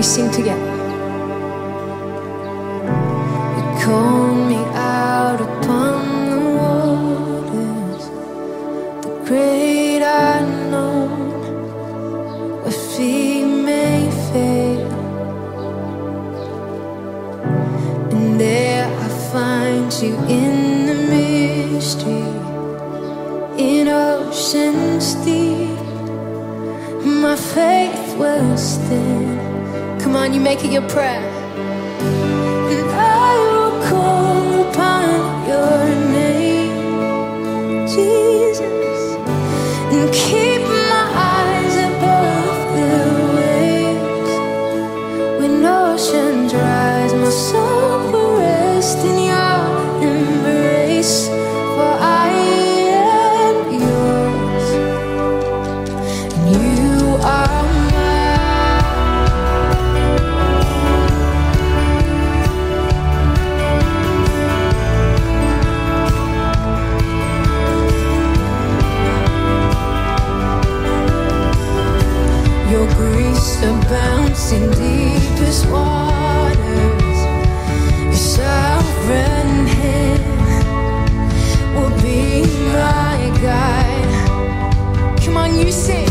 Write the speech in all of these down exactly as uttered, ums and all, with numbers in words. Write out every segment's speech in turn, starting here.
we sing together. You called me out upon the waters, the great unknown, where feet may fail, and there I find you in the mystery, in oceans deep. My faith will stand. Come on, you make it your prayer. And I will call upon your name, Jesus, and keep my eyes above the waves. When oceans rise, my soul will rest in your embrace, for I am yours, and you are mine. Your grace abounds in deepest waters. Your sovereign hand will be my guide. Come on, you sing.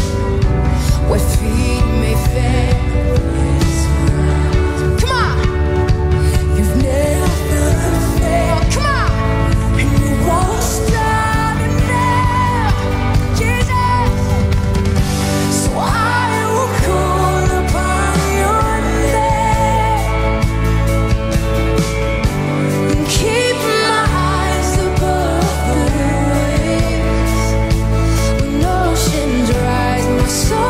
Where feet may fail, come on. You've never failed, come on. And you won't stop now, Jesus. So I will call upon your name and keep my eyes above the waves. When oceans rise, my soul.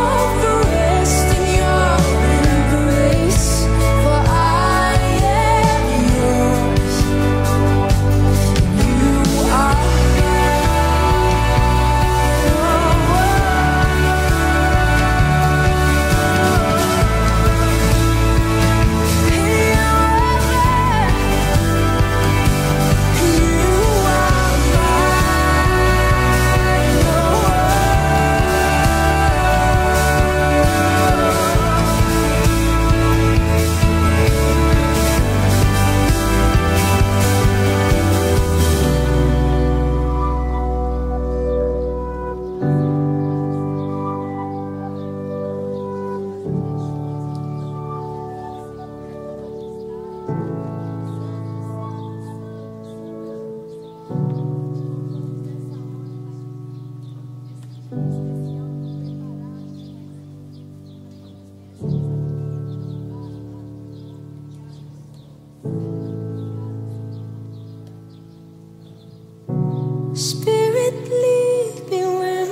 Spirit, lead me where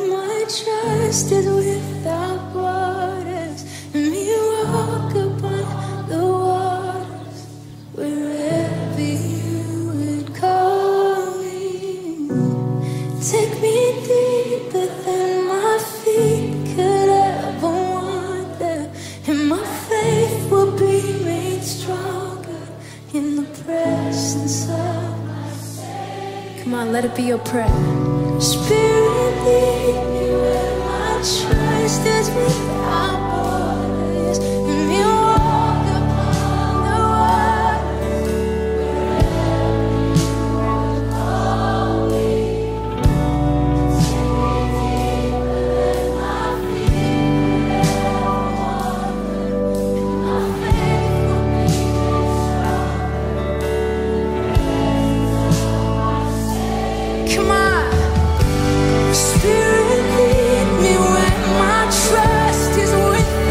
my trust is with you.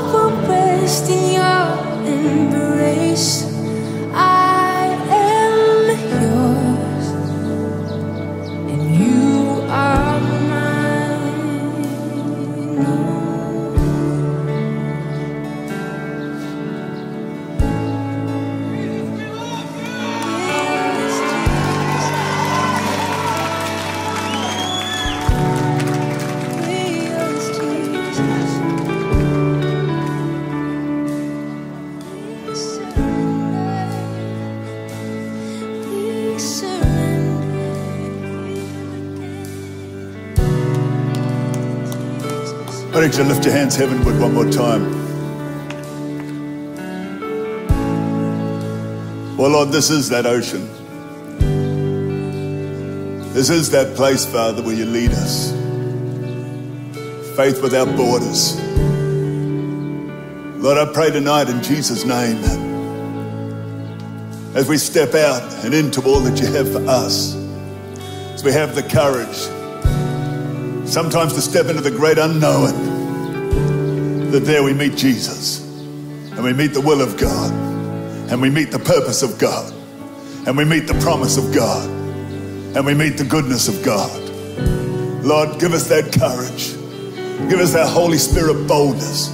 I need you to lift your hands heavenward one more time. Well, Lord, this is that ocean. This is that place, Father, where you lead us. Faith without borders. Lord, I pray tonight in Jesus' name, as we step out and into all that you have for us, as we have the courage sometimes to step into the great unknown, that there we meet Jesus, and we meet the will of God, and we meet the purpose of God, and we meet the promise of God, and we meet the goodness of God. Lord, give us that courage. Give us that Holy Spirit boldness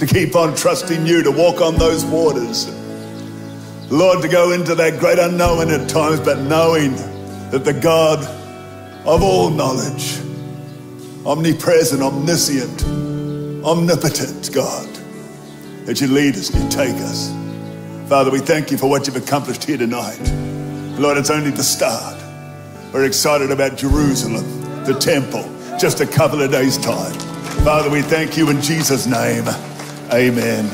to keep on trusting you, to walk on those waters. Lord, to go into that great unknown at times, but knowing that the God of all knowledge, omnipresent, omniscient, omnipotent God, that you lead us and you take us. Father, we thank you for what you've accomplished here tonight. Lord, it's only the start. We're excited about Jerusalem, the temple, just a couple of days' time. Father, we thank you in Jesus' name. Amen,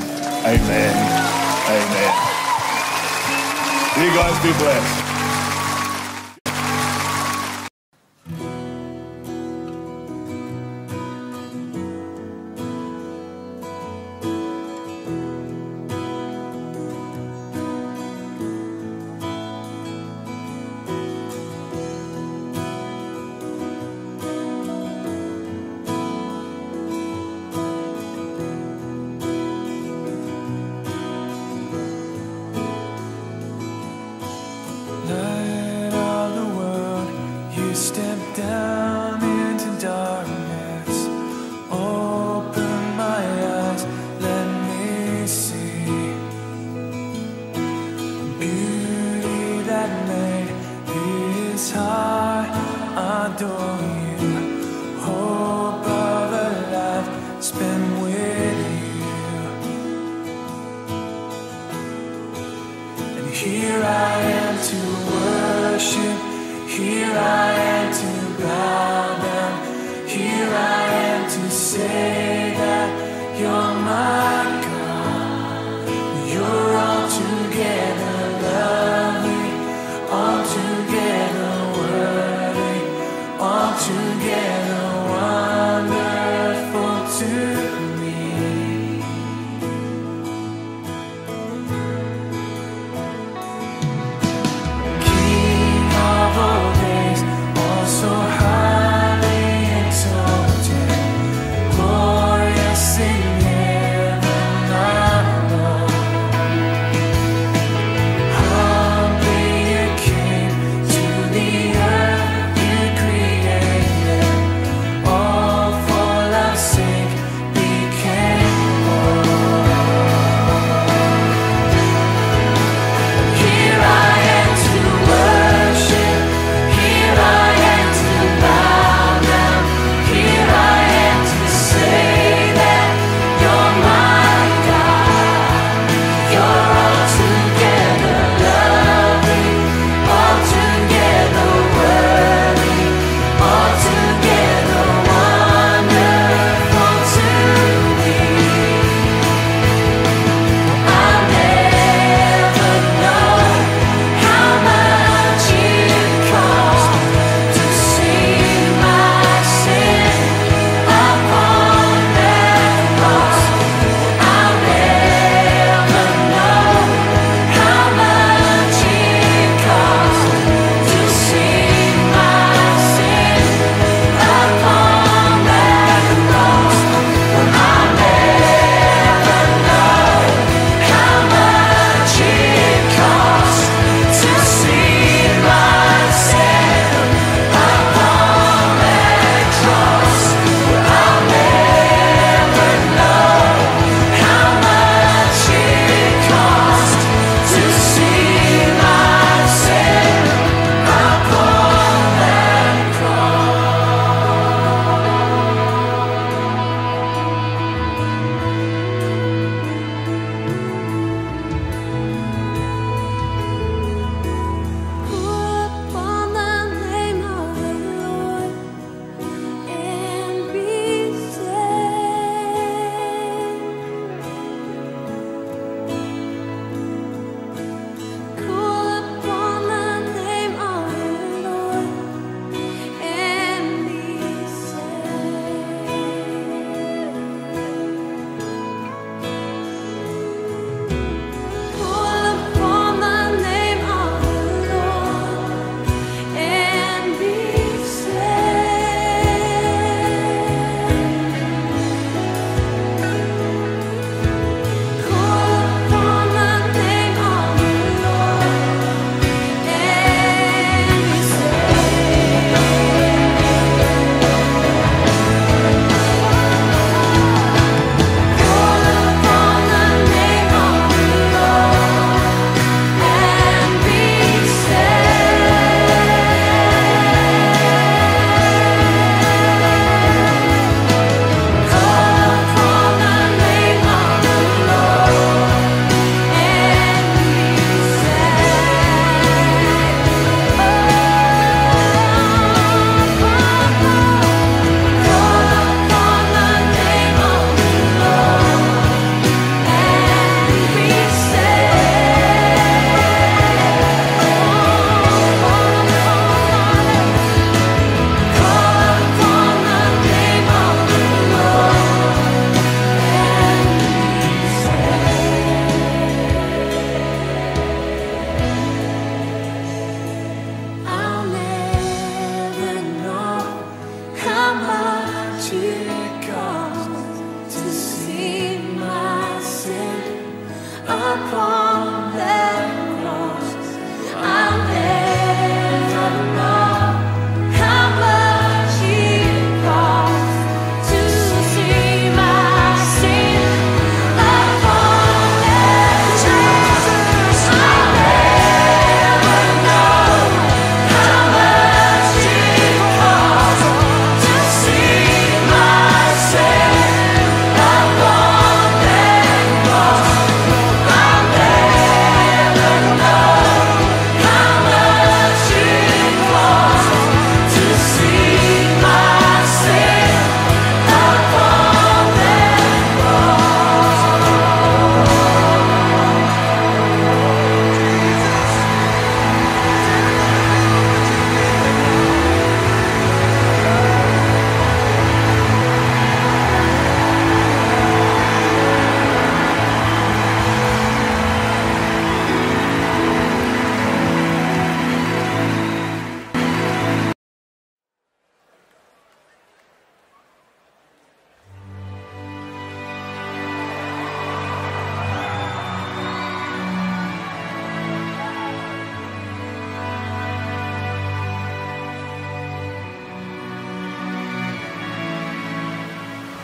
amen, amen. You guys be blessed. So high.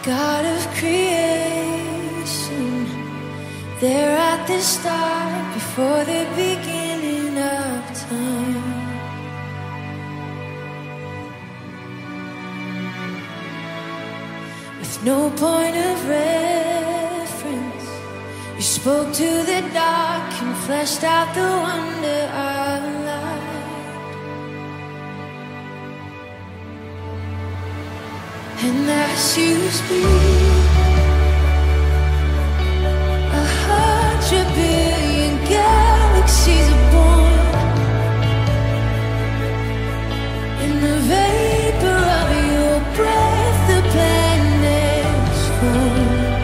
God of creation, there at the start, before the beginning of time. With no point of reference, you spoke to the dark and fleshed out the wonder of light. And as you speak, a hundred billion galaxies are born. In the vapor of your breath, the planets form.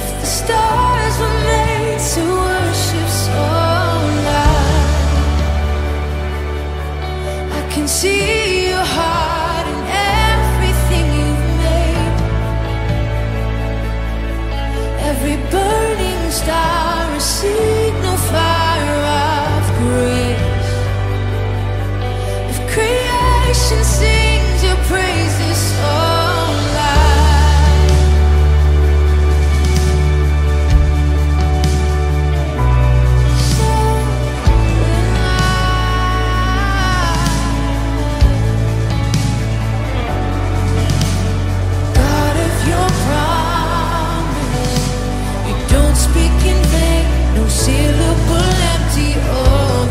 If the stars were made to worship so loud, I can see your heart. Every burning star, a signal fire of grace. If creation sings your praises so loud, so loud. God of your promise, speak in vain, no syllable empty or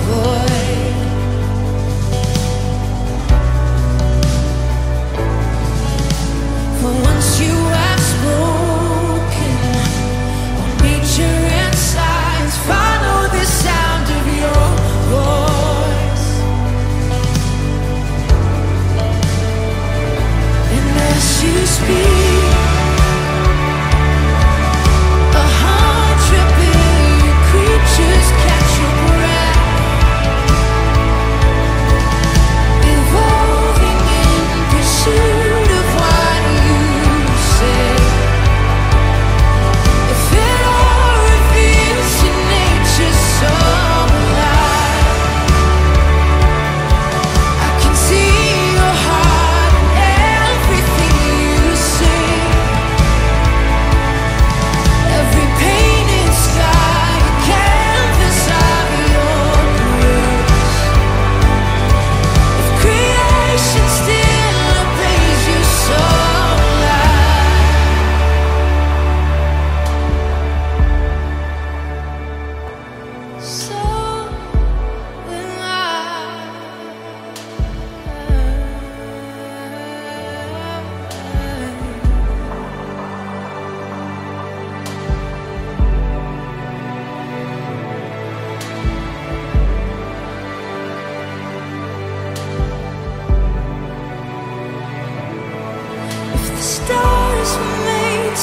void. For once you have spoken, all nature and signs follow the sound of your voice. And as you speak, just catch your breath, evolving in pursuit of what you say. If it all reveals your nature so alive, I can see your heart in everything you say. Every pain in sky,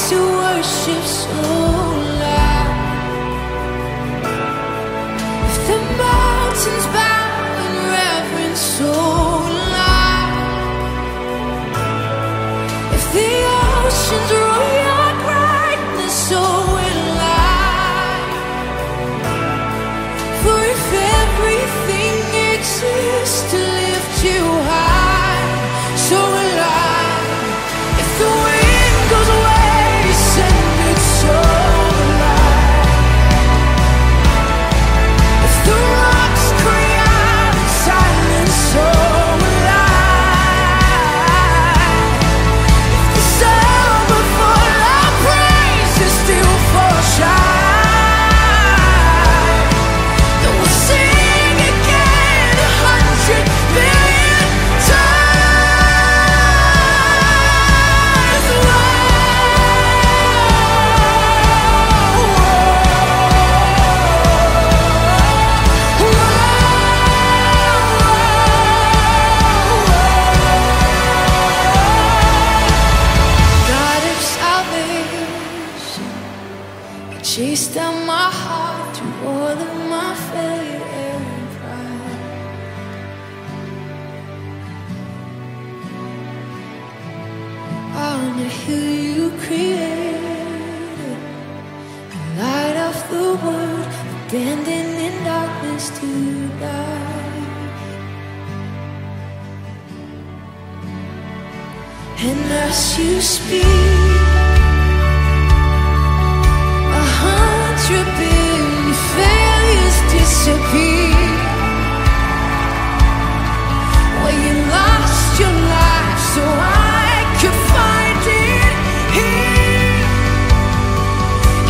to worship so loud. If the mountains bow in reverence so loud, if the oceans roar your brightness so loud. For if everything exists to lift you high, so alive. Chased down my heart through all of my failure and pride. On the hill you created, the light of the world, abandoned in darkness to die. And as you speak, a hundred billion failures disappear. When you lost your life, so I could find it here.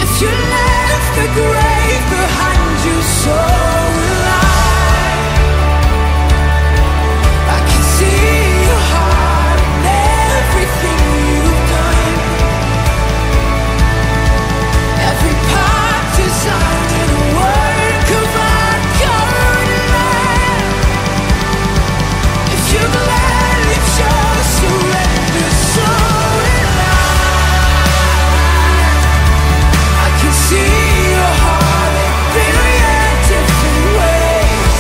If you left the grave behind you, so will I. I can see your heart in everything you've done. Every part designed in a work of art, you're in love. If you gladly chose surrender, so will I. I can see your heart in a billion different ways.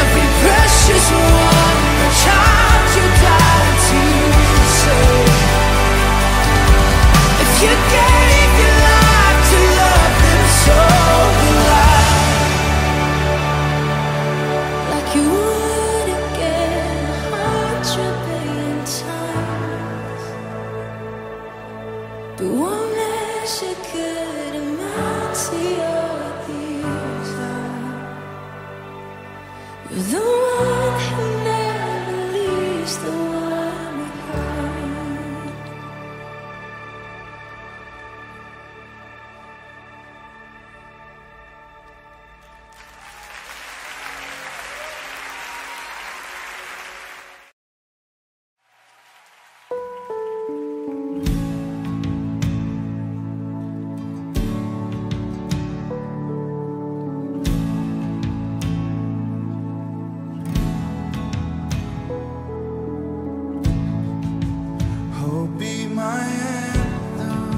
Every precious one, a child you died to save. If you gave your life to love them, so will I. Like you would again, a hundred billion times. But won't measure good amount to your desire. You're the one who never leaves the one behind. Oh, be my anthem,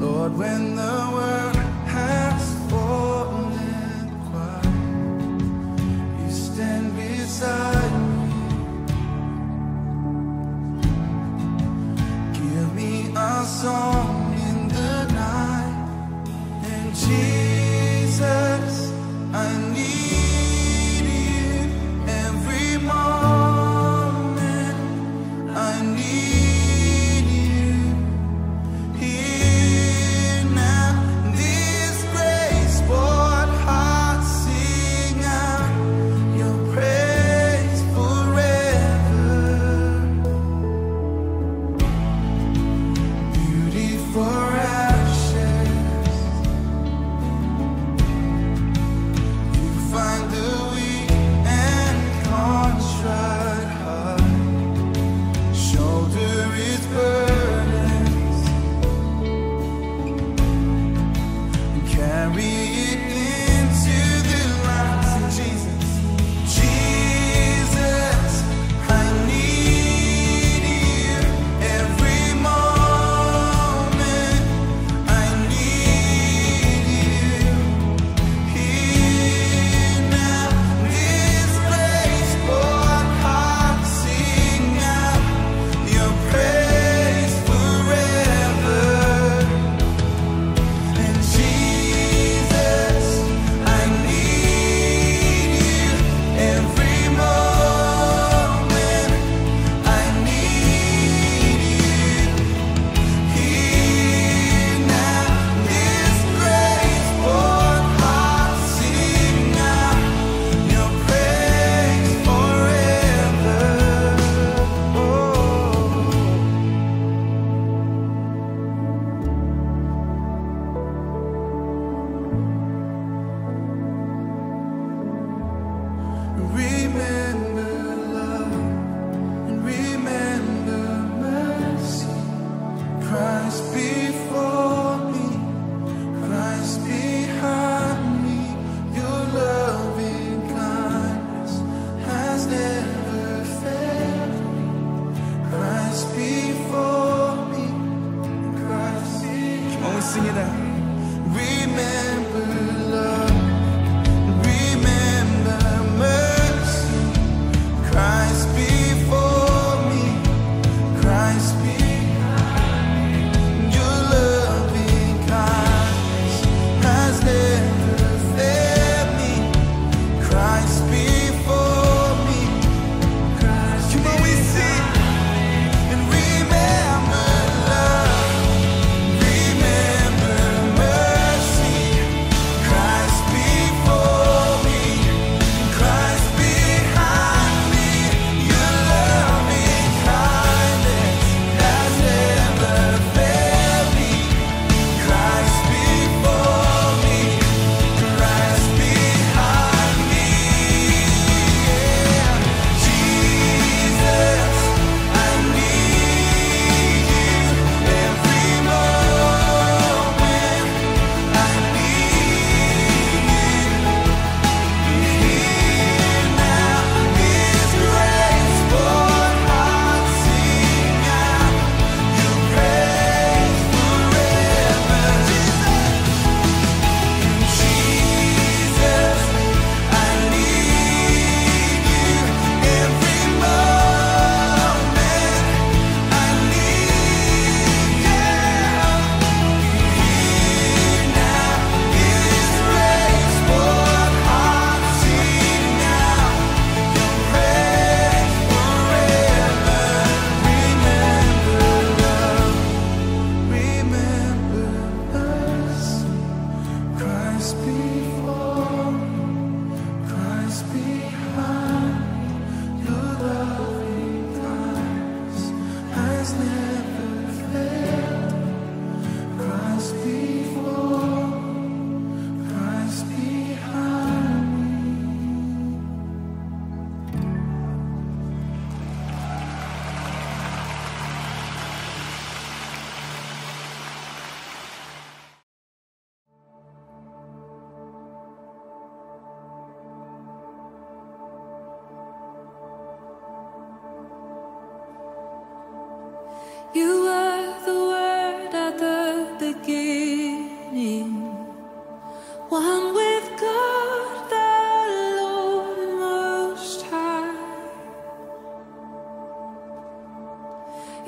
Lord, when the world has fallen quiet, you stand beside me. Give me a song in the night, and Jesus, I need. Christ before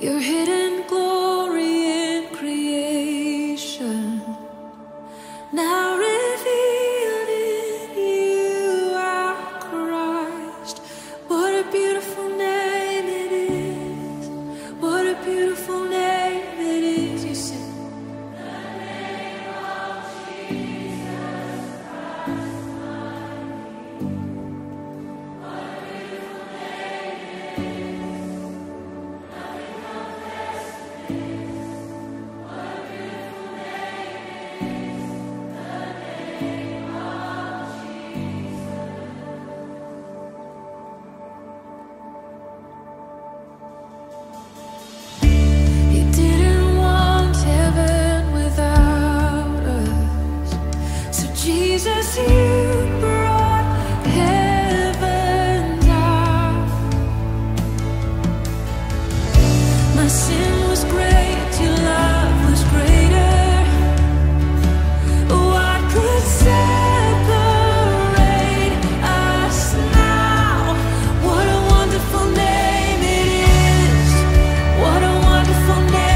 your hidden glory in creation, now revealed in you are Christ. What a beautiful name it is, what a beautiful name it is. You sing the name of Jesus Christ, my King. What a beautiful name it is. Jesus, you brought heaven down. My sin was great, your love was greater. What could separate us now? What a wonderful name it is. What a wonderful name.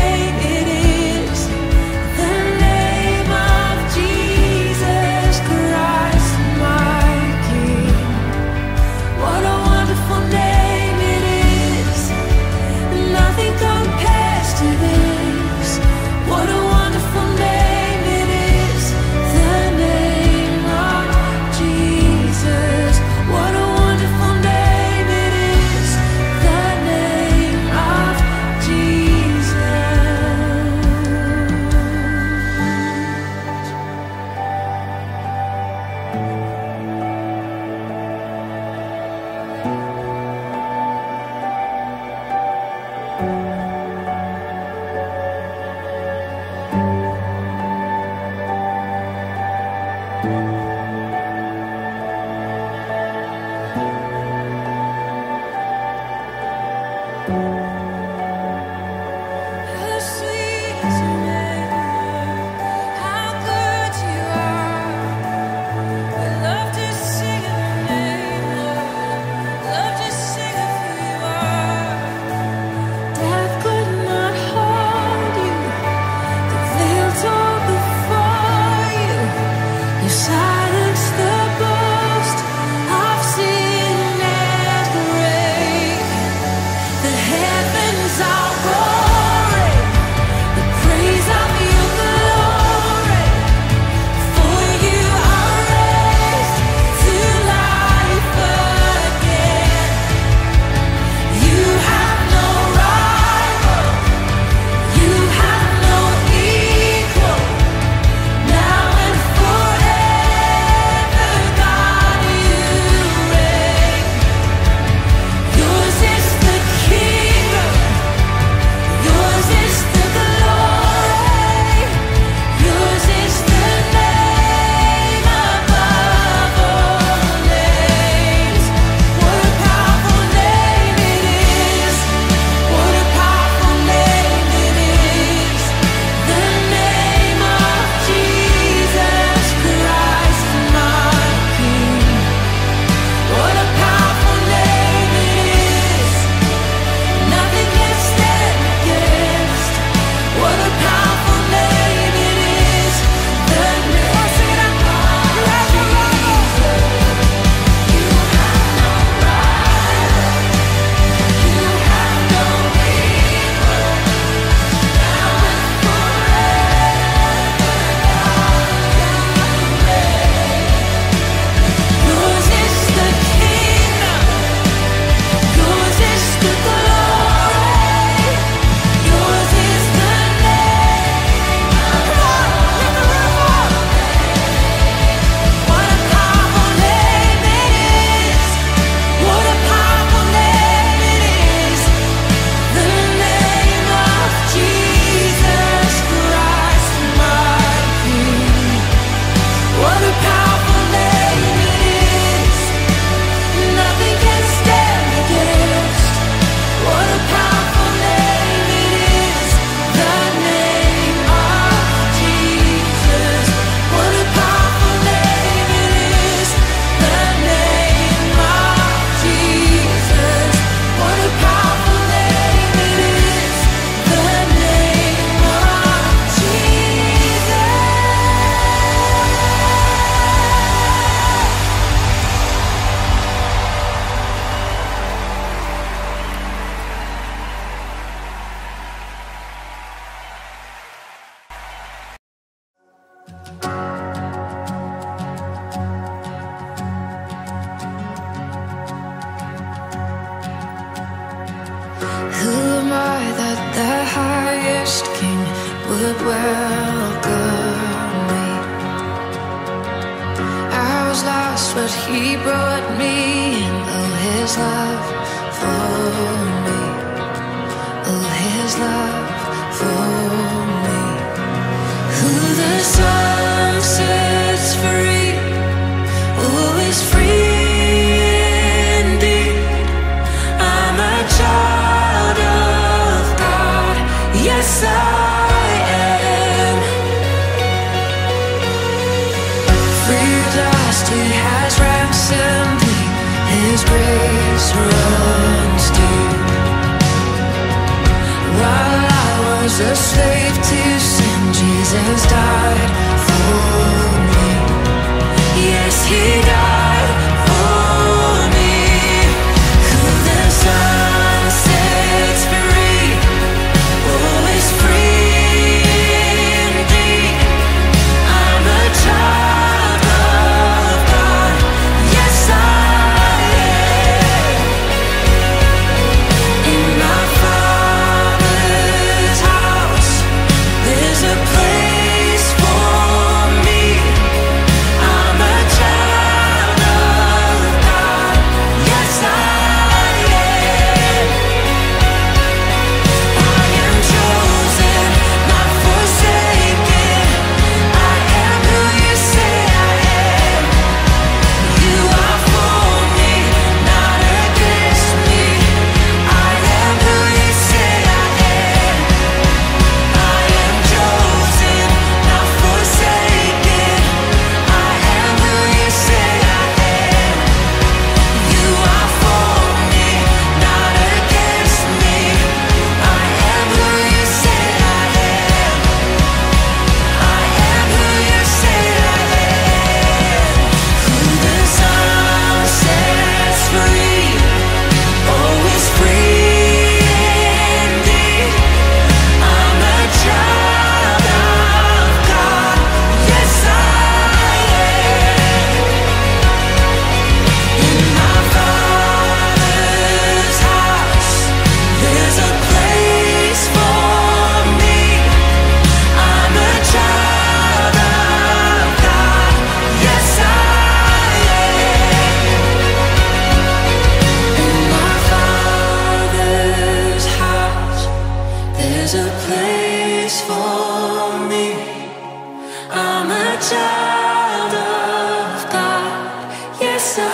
What a wonderful name it is. Nothing compares. first king would welcome me. I was lost, but he brought me in. Oh, his love for me. Oh, his love for me. Who the sun sets free, oh, is free. Yes, I am. Free at last, he has ransomed me. His grace runs deep. While I was a slave to sin, Jesus died for me. Yes, he died for me. Who the sun sets free, always free indeed. I'm a child of God. Yes, I am. In my Father's house, there's a place for me. I'm a child of God. Yes, I am. I am chosen, not forsaken. I am who you say I am. You are for me, not against me. I am who you say I am. I am chosen, not forsaken. I am who you say I am. You are for me, not against me. I am who you say I am. I am who you say I am. Who the sun sets free, always free indeed. I'm a child of God. Yes, I am. In my Father's house, there's a place for me. I'm a child of God. Yes, I am. In my Father's house, there's a place for me. I'm a child of God. Yes, I am.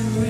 You.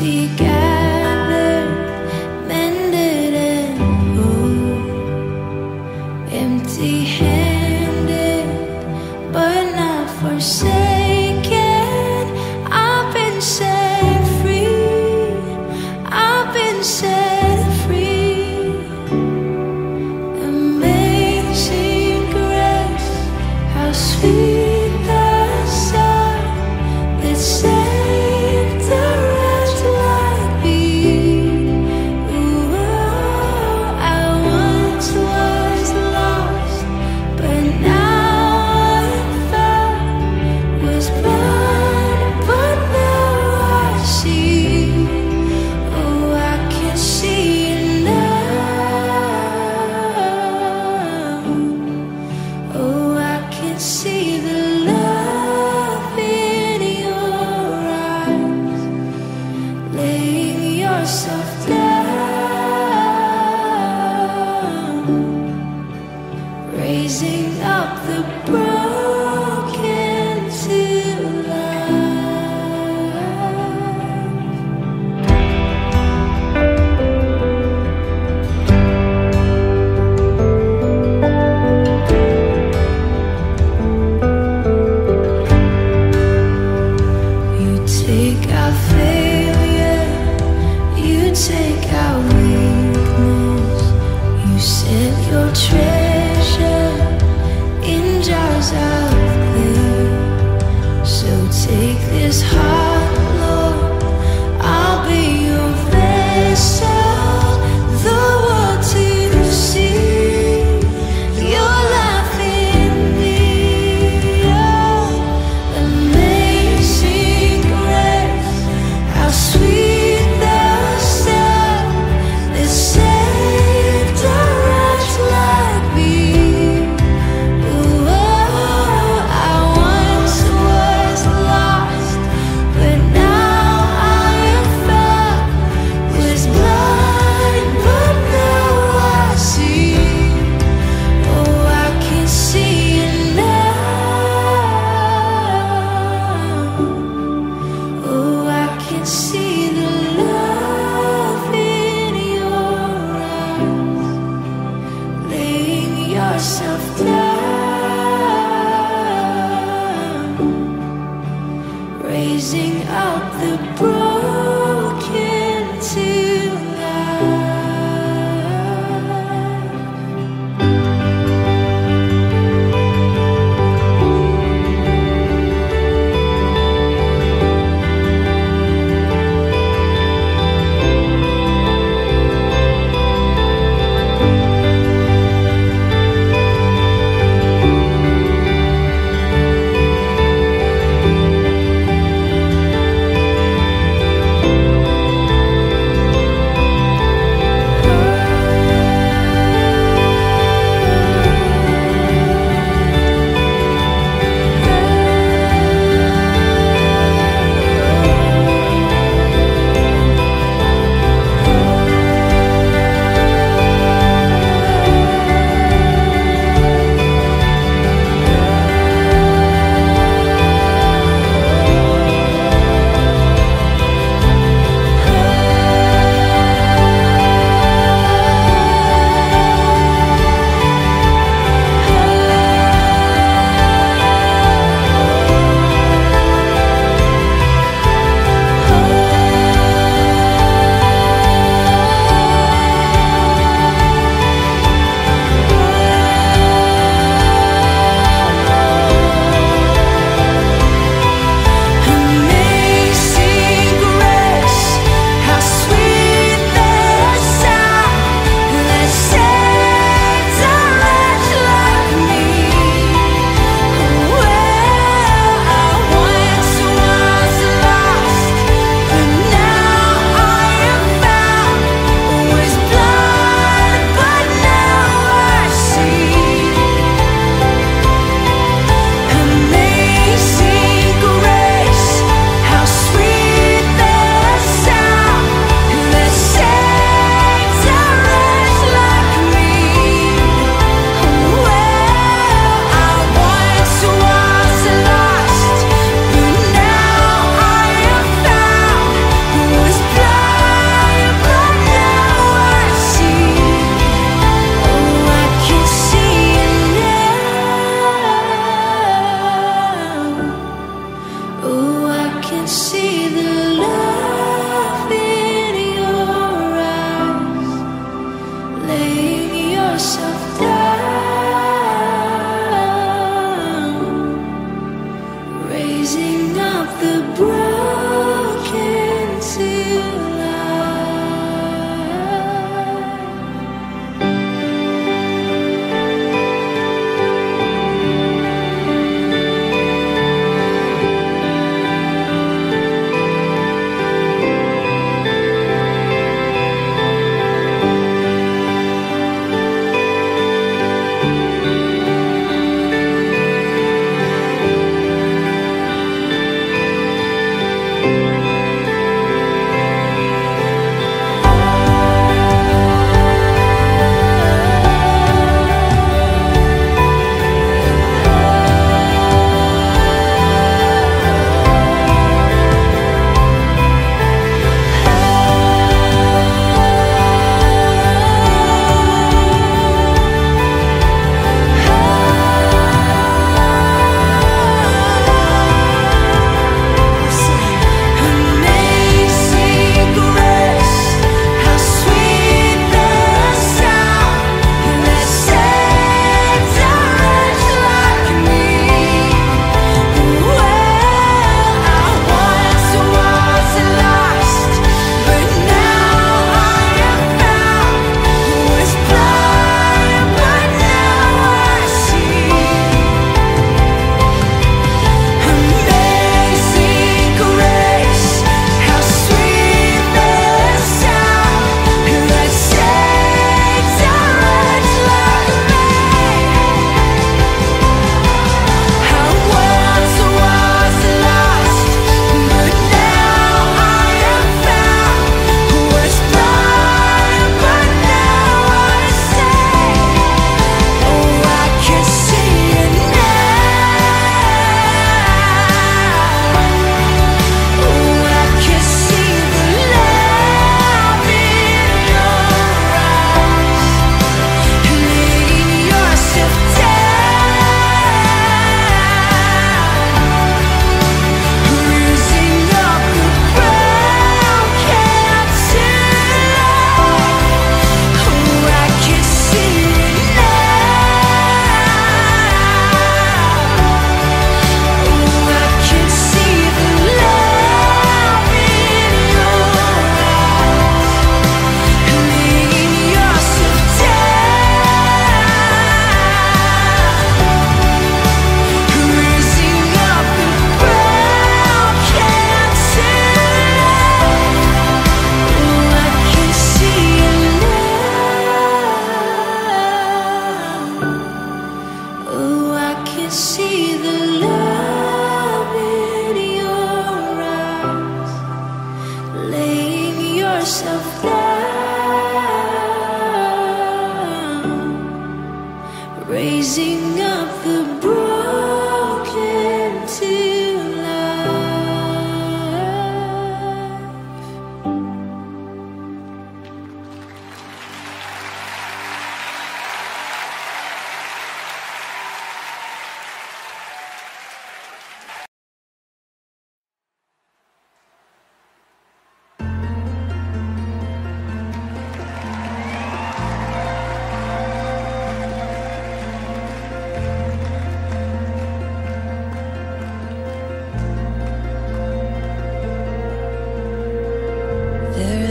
mercy gathered, mended and whole, empty-handed but not forsaken. I've been set free, I've been set free. Amazing grace, how sweet the sound that saved. See the love in your eyes, laying yourself down, raising up the broken to life. Take our weakness, you set your treasure in jars of clay. So take this heart, Lord, I'll be your vessel, the world to see your life in me. Oh, amazing grace, how sweet. See the love in your eyes, laying yourself down, raising up the broken to life. can see the love in your eyes, laying yourself down, raising up the broken to see the love in your eyes, laying yourself down, raising up the broken to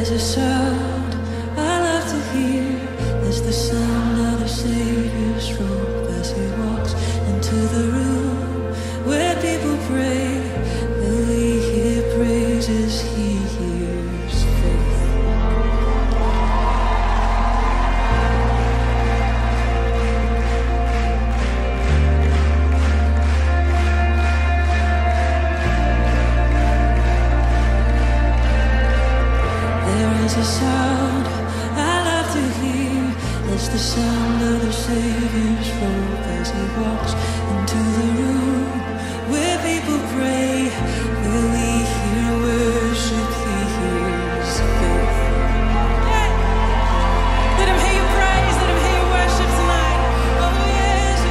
a sound I love to hear. It's the sound of the Savior's robe as he walks into the room where people pray. Will he hear praises? He hears faith. It's a sound I love to hear. It's the sound of the Savior's robe as he walks into the room where people pray. Will he hear worship? He hears faith. Let him hear you praise. Let him hear you worship tonight. Oh yes, you.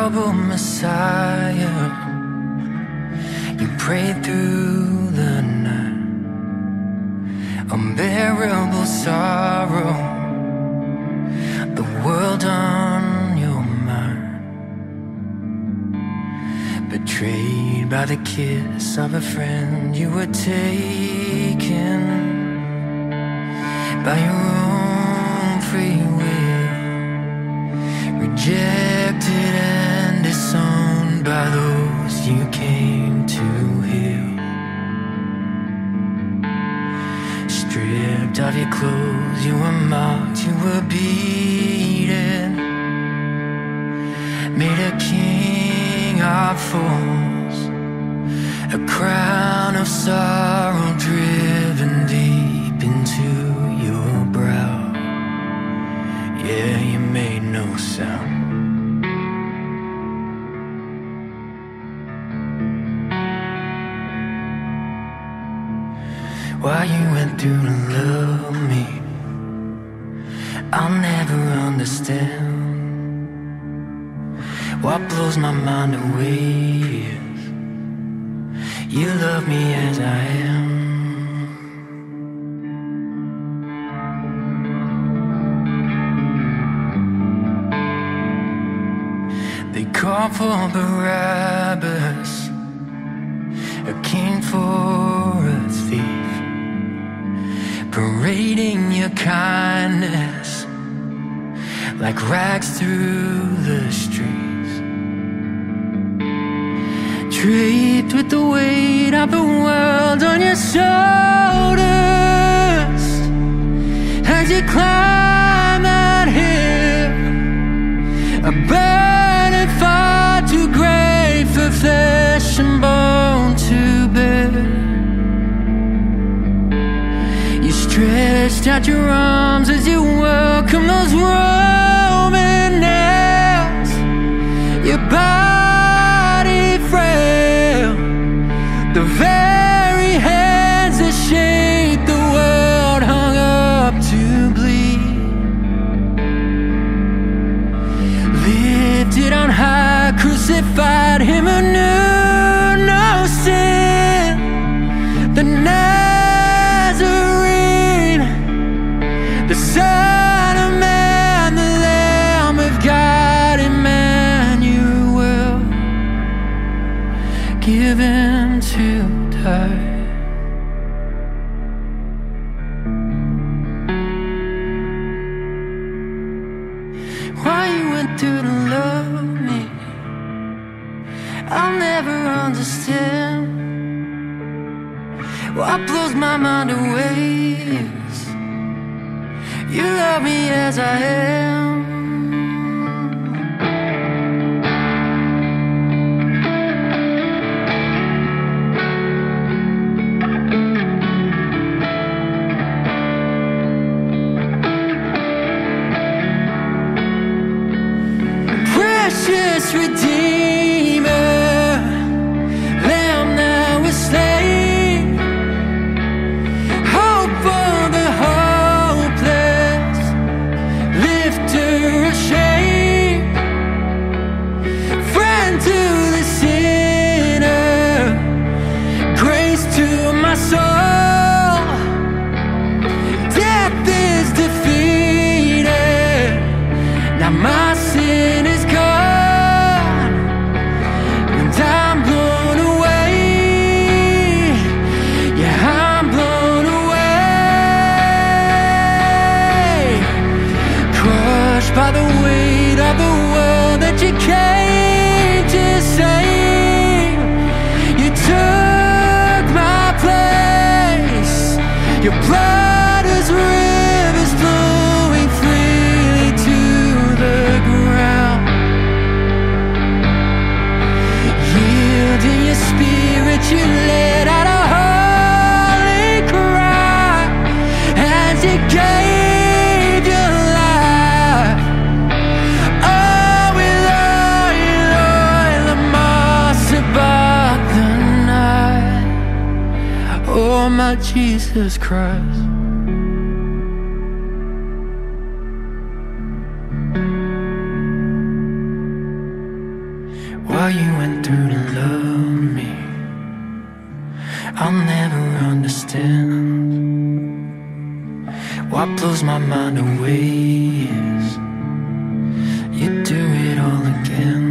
troubled Messiah, you prayed through the night. Unbearable sorrow, the world on your mind. Betrayed by the kiss of a friend, you were taken by your own free will, rejected and disowned by those you came to heal. Stripped of your clothes, you were mocked, you were beaten, made a king of fools, a crown of sorrow driven deep into your brow. Yeah, you made no sound. Why you went through to love me, I'll never understand. What blows my mind away is you love me as I am. Call for Barabbas, a king for a thief, parading your kindness like rags through the streets. Draped with the weight of the world on your shoulders as you climb that hill, a burden far too great for flesh and bone to bear. You stretched out your arms as you welcomed those Roman nails, your body frail, the very hands that shaped the world hung up to bleed. Lifted on high, crucified him anew, no sin, the Nazarene, the Son of Man, the Lamb of God, Emmanuel, given to die. Why you went through to love me, I'll never understand. What blows my mind away is you love me as I am. Precious Redeemer, Lamb that was slain, hope for the hopeless, lifter of shame, friend to the sinner, grace to my soul. Death is defeated, now my sin is gone. By the weight of the world that you came to save, you took my place. Your blood is rivers flowing freely to the ground. Yielding your spirit, you let out a holy cry as you gave. Oh my Jesus Christ. what you went through to love me, I'll never understand. What blows my mind away is you do it all again.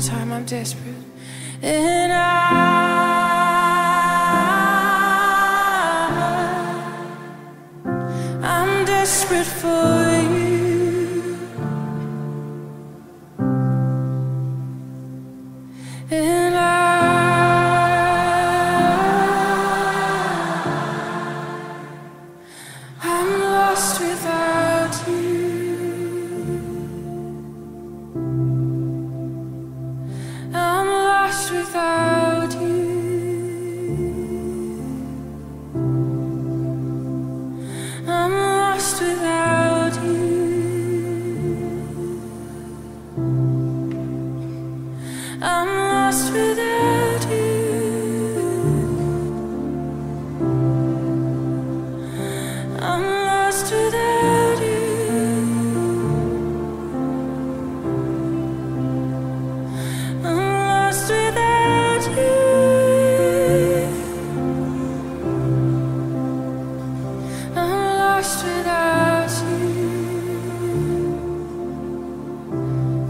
Time I'm desperate, and I it for you, and I, I'm lost without you. I'm lost without you. I'm lost without you. I'm lost without you. I'm lost without you. I'm lost without you.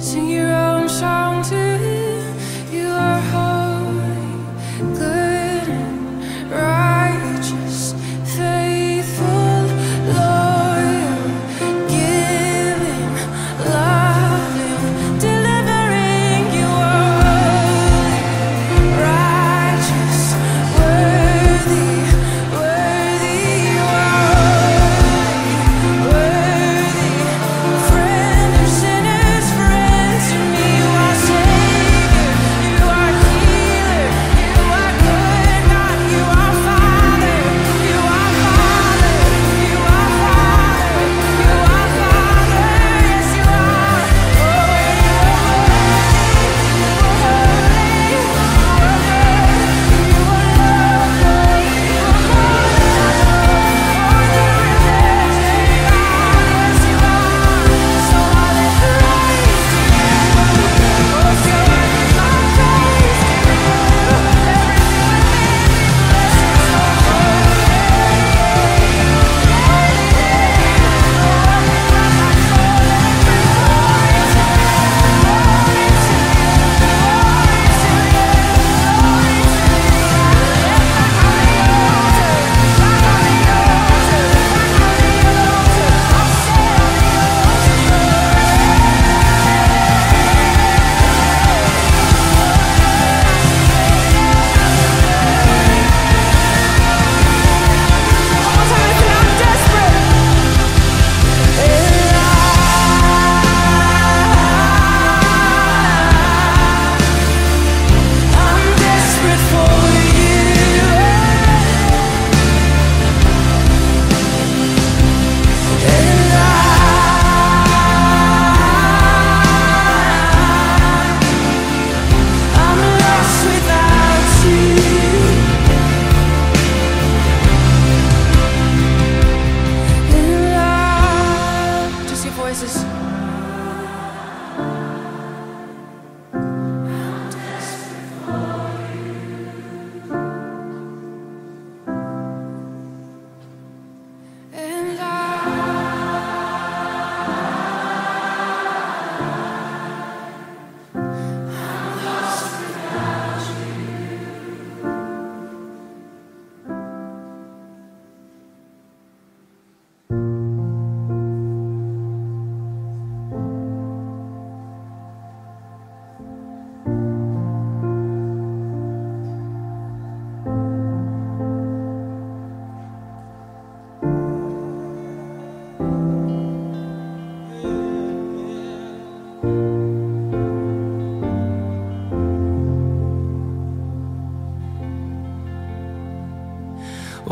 Sing your own song to him.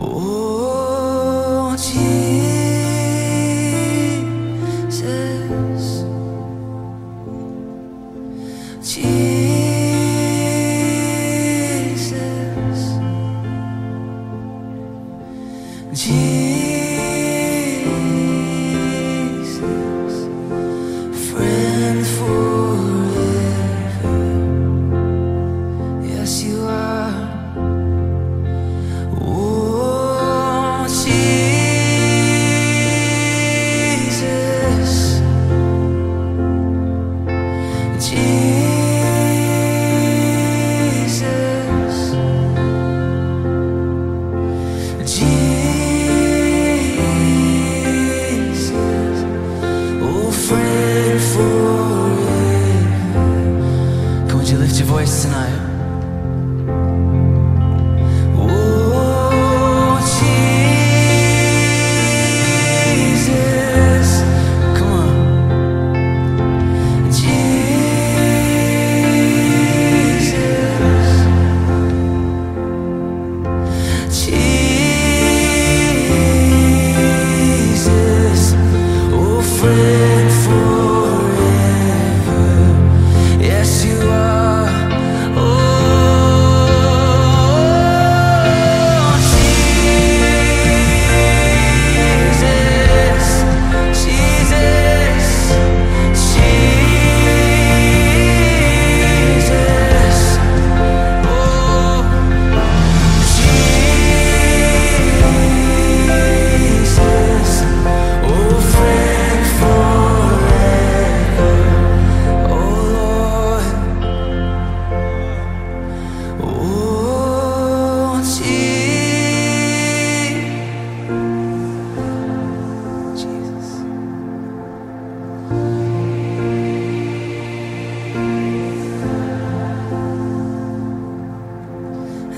Oh, Jesus, Jesus, Jesus, friend forever, yes you are. Jesus, Jesus. Would you lift your voice tonight?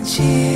She